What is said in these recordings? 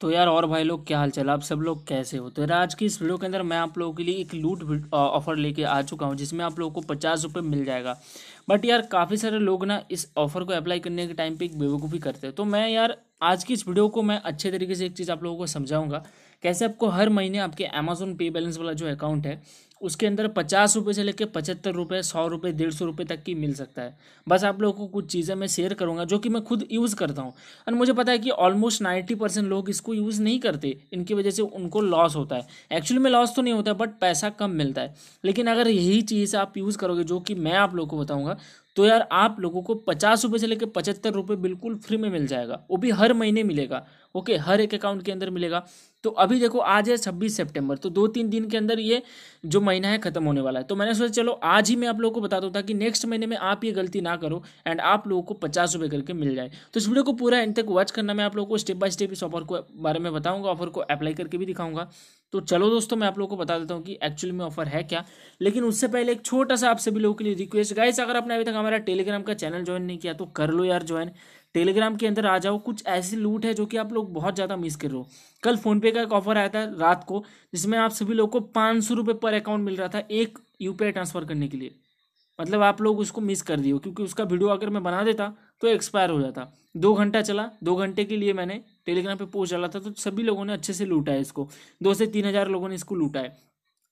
तो यार और भाई लोग क्या हाल चाल, आप सब लोग कैसे हो। तो यार आज की इस वीडियो के अंदर मैं आप लोगों के लिए एक लूट ऑफ़र लेके आ चुका हूं जिसमें आप लोगों को 50 रुपये मिल जाएगा। बट यार काफ़ी सारे लोग ना इस ऑफ़र को अप्लाई करने के टाइम पे एक बेवकूफ़ी करते हैं। तो मैं यार आज की इस वीडियो को मैं अच्छे तरीके से एक चीज़ आप लोगों को समझाऊँगा कैसे आपको हर महीने आपके अमेज़न पे बैलेंस वाला जो अकाउंट है उसके अंदर 50 रुपये से लेकर 75 रुपये, 100 रुपये, 150 रुपये तक की मिल सकता है। बस आप लोगों को कुछ चीज़ें मैं शेयर करूंगा जो कि मैं खुद यूज़ करता हूं और मुझे पता है कि ऑलमोस्ट 90% लोग इसको यूज़ नहीं करते, इनकी वजह से उनको लॉस होता है। एक्चुअली में लॉस तो नहीं होता बट पैसा कम मिलता है। लेकिन अगर यही चीज़ आप यूज़ करोगे जो कि मैं आप लोगों को बताऊँगा तो यार आप लोगों को 50 रुपये से लेकर 75 रुपये बिल्कुल फ्री में मिल जाएगा, वो भी हर महीने मिलेगा। ओके, हर एक अकाउंट के अंदर मिलेगा। तो अभी देखो आज है 26 सितंबर, तो 2-3 दिन के अंदर ये जो महीना है ख़त्म होने वाला है। तो मैंने सोचा चलो आज ही मैं आप लोगों को बता दूँ ताकि नेक्स्ट महीने में आप ये गलती ना करो एंड आप लोगों को 50 रुपये करके मिल जाए। तो इस वीडियो को पूरा एंड तक वॉच करना, मैं आप लोगों को स्टेप बाय स्टेप इस ऑफर को बारे में बताऊँगा, ऑफर को अप्लाई करके भी दिखाऊँगा। तो चलो दोस्तों मैं आप लोगों को बता देता हूँ कि एक्चुअली में ऑफर है क्या। लेकिन उससे पहले एक छोटा सा आप सभी लोगों के लिए रिक्वेस्ट, गाइस अगर आपने अभी तक हमारा टेलीग्राम का चैनल ज्वाइन नहीं किया तो कर लो यार ज्वाइन, टेलीग्राम के अंदर आ जाओ। कुछ ऐसी लूट है जो कि आप लोग बहुत ज़्यादा मिस कर रहे हो। कल फ़ोनपे का एक ऑफर आया था रात को जिसमें आप सभी लोगों को 500 रुपये पर अकाउंट मिल रहा था एक UPI ट्रांसफ़र करने के लिए। मतलब आप लोग उसको मिस कर दिए क्योंकि उसका वीडियो अगर मैं बना देता तो एक्सपायर हो जाता। 2 घंटा चला, 2 घंटे के लिए मैंने टेलीग्राम पे पोस्ट डाला था तो सभी लोगों ने अच्छे से लूटा है इसको। 2 से 3 हज़ार लोगों ने इसको लूटा है,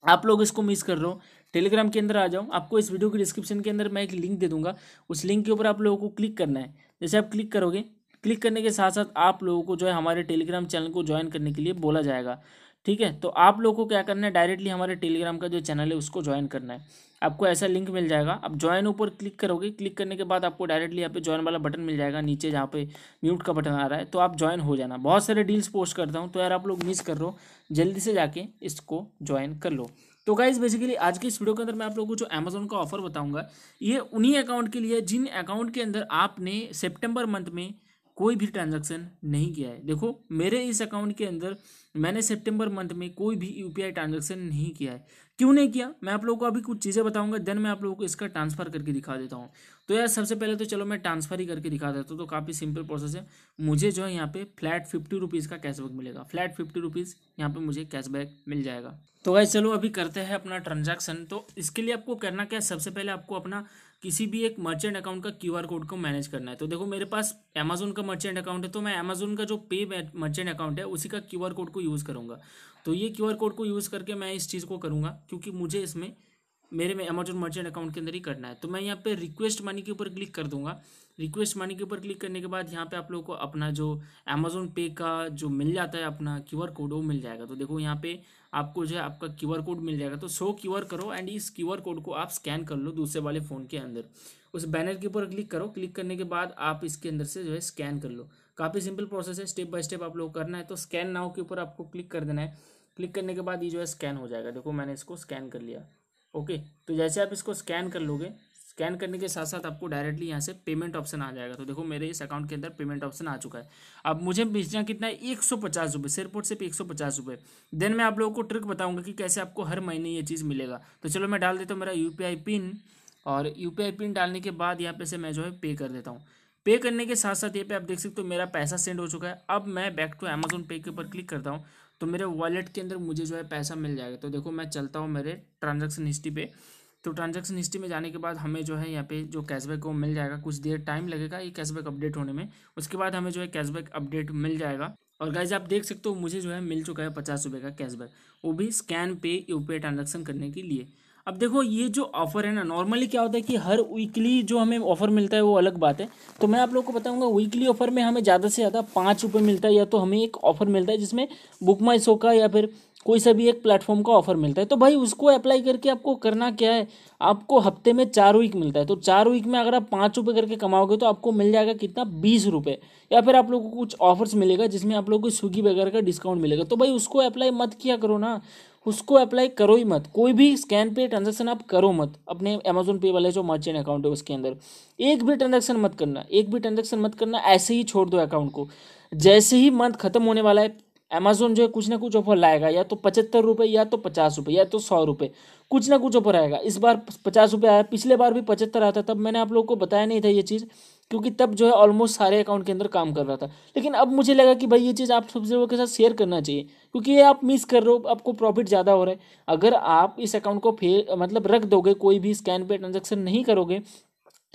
आप लोग इसको मिस कर रहे हो। टेलीग्राम के अंदर आ जाओ, आपको इस वीडियो की डिस्क्रिप्शन के अंदर मैं एक लिंक दे दूंगा, उस लिंक के ऊपर आप लोगों को क्लिक करना है। जैसे आप क्लिक करोगे, क्लिक करने के साथ साथ आप लोगों को जो है हमारे टेलीग्राम चैनल को ज्वाइन करने के लिए बोला जाएगा, ठीक है। तो आप लोगों को क्या करना है, डायरेक्टली हमारे टेलीग्राम का जो चैनल है उसको ज्वाइन करना है। आपको ऐसा लिंक मिल जाएगा, आप ज्वाइन ऊपर क्लिक करोगे, क्लिक करने के बाद आपको डायरेक्टली यहाँ पे ज्वाइन वाला बटन मिल जाएगा नीचे जहाँ पे म्यूट का बटन आ रहा है, तो आप ज्वाइन हो जाना। बहुत सारे डील्स पोस्ट करता हूँ तो यार आप लोग मिस कर लो, जल्दी से जाके इसको ज्वाइन कर लो। तो गाइस बेसिकली आज की इस वीडियो के अंदर मैं आप लोगों को जो अमेज़न का ऑफर बताऊँगा ये उन्हीं अकाउंट के लिए जिन अकाउंट के अंदर आपने सेप्टेम्बर मंथ में कोई भी ट्रांजैक्शन नहीं किया है। देखो मेरे इस अकाउंट के अंदर मैंने सितंबर मंथ में कोई भी UPI ट्रांजैक्शन नहीं किया है। क्यों नहीं किया मैं आप लोगों को अभी कुछ चीज़ें बताऊंगा, देन मैं आप लोगों को इसका ट्रांसफ़र करके दिखा देता हूं। तो यार सबसे पहले तो चलो मैं ट्रांसफ़र ही करके दिखा देता हूँ। तो काफ़ी सिंपल प्रोसेस है, मुझे जो है यहाँ पे फ्लैट 50 रुपीज़ का कैशबैक मिलेगा, फ्लैट 50 रुपीज़ यहाँ पर मुझे कैशबैक मिल जाएगा। तो गाइस चलो अभी करते हैं अपना ट्रांजैक्शन। तो इसके लिए आपको करना क्या है, सबसे पहले आपको अपना किसी भी एक मर्चेंट अकाउंट का QR कोड को मैनेज करना है। तो देखो मेरे पास Amazon का मर्चेंट अकाउंट है तो मैं Amazon का जो पे मर्चेंट अकाउंट है उसी का QR कोड को यूज़ करूँगा। तो ये QR कोड को यूज़ करके मैं इस चीज़ को करूँगा क्योंकि मुझे इसमें मेरे Amazon मर्चेंट अकाउंट के अंदर ही करना है। तो मैं यहाँ पे रिक्वेस्ट मनी के ऊपर क्लिक कर दूँगा। रिक्वेस्ट मनी के ऊपर क्लिक करने के बाद यहाँ पे आप लोगों को अपना जो Amazon पे का जो मिल जाता है अपना QR कोड वो मिल जाएगा। तो देखो यहाँ पे आपको जो है आपका QR कोड मिल जाएगा, तो शो QR करो एंड इस QR कोड को आप स्कैन कर लो दूसरे वाले फ़ोन के अंदर। उस बैनर के ऊपर क्लिक करो, क्लिक करने के बाद आप इसके अंदर से जो है स्कैन कर लो। काफ़ी सिंपल प्रोसेस है, स्टेप बाय स्टेप आप लोग करना है। तो स्कैन नाउ के ऊपर आपको क्लिक कर देना है, क्लिक करने के बाद ये जो है स्कैन हो जाएगा। देखो मैंने इसको स्कैन कर लिया। ओके तो जैसे आप इसको स्कैन कर लोगे, स्कैन करने के साथ साथ आपको डायरेक्टली यहाँ से पेमेंट ऑप्शन आ जाएगा। तो देखो मेरे इस अकाउंट के अंदर पेमेंट ऑप्शन आ चुका है। अब मुझे भेजना कितना है, 150 रुपये, सिर्फ और सिर्फ 150 रुपये। देन मैं आप लोगों को ट्रिक बताऊंगा कि कैसे आपको हर महीने ये चीज़ मिलेगा। तो चलो मैं डाल देता हूँ मेरा UPI पिन, और UPI पिन डालने के बाद यहाँ पे से मैं जो है पे कर देता हूँ। पे करने के साथ साथ ये पे आप देख सकते हो मेरा पैसा सेंड हो चुका है। अब मैं बैक टू Amazon पे के ऊपर क्लिक करता हूँ तो मेरे वॉलेट के अंदर मुझे जो है पैसा मिल जाएगा। तो देखो मैं चलता हूँ मेरे ट्रांजैक्शन हिस्ट्री पे। तो ट्रांजैक्शन हिस्ट्री में जाने के बाद हमें जो है यहाँ पे जो कैशबैक वो मिल जाएगा। कुछ देर टाइम लगेगा ये कैशबैक अपडेट होने में, उसके बाद हमें जो है कैशबैक अपडेट मिल जाएगा। और गाइज आप देख सकते हो मुझे जो है मिल चुका है 50 रुपये का कैशबैक, वो भी स्कैन पे UPI ट्रांजैक्शन करने के लिए। अब देखो ये जो ऑफ़र है ना, नॉर्मली क्या होता है कि हर वीकली जो हमें ऑफ़र मिलता है वो अलग बात है। तो मैं आप लोग को बताऊंगा वीकली ऑफ़र में हमें ज़्यादा से ज़्यादा 5 रुपये मिलता है, या तो हमें एक ऑफ़र मिलता है जिसमें BookMyShow का या फिर कोई सा भी एक प्लेटफॉर्म का ऑफ़र मिलता है। तो भाई उसको अप्लाई करके आपको करना क्या है, आपको हफ्ते में 4 वीक मिलता है। तो 4 वीक में अगर आप 5 रुपये करके कमाओगे तो आपको मिल जाएगा कितना, 20 रुपये। या फिर आप लोगों को कुछ ऑफर्स मिलेगा जिसमें आप लोगों को स्विगी वगैरह का डिस्काउंट मिलेगा। तो भाई उसको अप्लाई मत किया करो ना, उसको अप्लाई करो ही मत। कोई भी स्कैन पे ट्रांजैक्शन आप करो मत अपने Amazon पे वाले जो मर्चेंट अकाउंट है उसके अंदर। एक भी ट्रांजैक्शन मत करना, एक भी ट्रांजैक्शन मत करना, ऐसे ही छोड़ दो अकाउंट को। जैसे ही मंथ खत्म होने वाला है Amazon जो है कुछ ना कुछ ऑफर लाएगा, या तो 75 रुपये, या तो 50 रुपये, या तो 100 रुपये, कुछ ना कुछ ऑफर आएगा। इस बार 50 रुपये आया, पिछले बार भी 75 आता, तब मैंने आप लोगों को बताया नहीं था ये चीज़। क्योंकि तब जो है ऑलमोस्ट सारे अकाउंट के अंदर काम कर रहा था। लेकिन अब मुझे लगा कि भाई ये चीज़ आप सब्सक्राइबर के साथ शेयर करना चाहिए, क्योंकि ये आप मिस कर रहे हो, आपको प्रॉफिट ज़्यादा हो रहा है। अगर आप इस अकाउंट को मतलब रख दोगे, कोई भी स्कैन पे ट्रांजेक्शन नहीं करोगे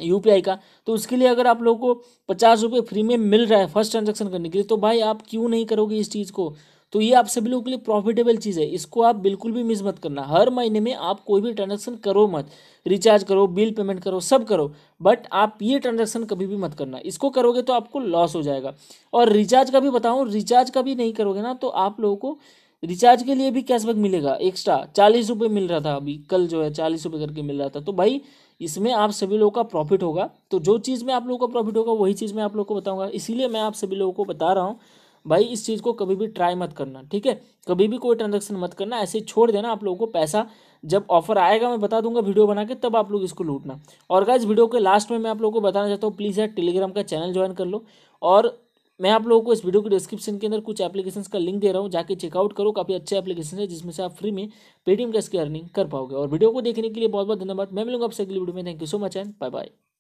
यूपीआई का, तो उसके लिए अगर आप लोगों को 50 रुपये फ्री में मिल रहा है फर्स्ट ट्रांजेक्शन करने के लिए, तो भाई आप क्यों नहीं करोगे इस चीज़ को। तो ये आप सभी लोगों के लिए प्रॉफिटेबल चीज़ है, इसको आप बिल्कुल भी मिस मत करना। हर महीने में आप कोई भी ट्रांजैक्शन करो मत, रिचार्ज करो, बिल पेमेंट करो, सब करो, बट आप ये ट्रांजैक्शन कभी भी मत करना। इसको करोगे तो आपको लॉस हो जाएगा। और रिचार्ज का भी बताऊँ, रिचार्ज का भी नहीं करोगे ना तो आप लोगों को रिचार्ज के लिए भी कैशबैक मिलेगा एक्स्ट्रा। 40 रुपये मिल रहा था अभी, कल जो है 40 रुपये करके मिल रहा था। तो भाई इसमें आप सभी लोगों का प्रॉफिट होगा। तो जो चीज़ में आप लोगों का प्रॉफिट होगा वही चीज़ मैं आप लोगों को बताऊँगा, इसीलिए मैं आप सभी लोगों को बता रहा हूँ भाई इस चीज़ को कभी भी ट्राई मत करना, ठीक है। कभी भी कोई ट्रांजैक्शन मत करना, ऐसे छोड़ देना। आप लोगों को पैसा जब ऑफर आएगा मैं बता दूंगा वीडियो बना के, तब आप लोग इसको लूटना। और गाइस वीडियो के लास्ट में मैं आप लोगों को बताना चाहता हूँ, प्लीज़ यार टेलीग्राम का चैनल ज्वाइन कर लो। और मैं आप लोगों को इस वीडियो के डिस्क्रिप्शन के अंदर कुछ एप्लीकेशंस का लिंक दे रहा हूँ, जाके चेकआउट करो। काफ़ी अच्छे एप्लीकेशन है जिसमें से आप फ्री में पेटीएम कैश की अर्निंग कर पाओगे। और वीडियो को देखने के लिए बहुत बहुत धन्यवाद। मैं मिलूंगा आपसे अगली वीडियो में। Thank you so much and bye bye.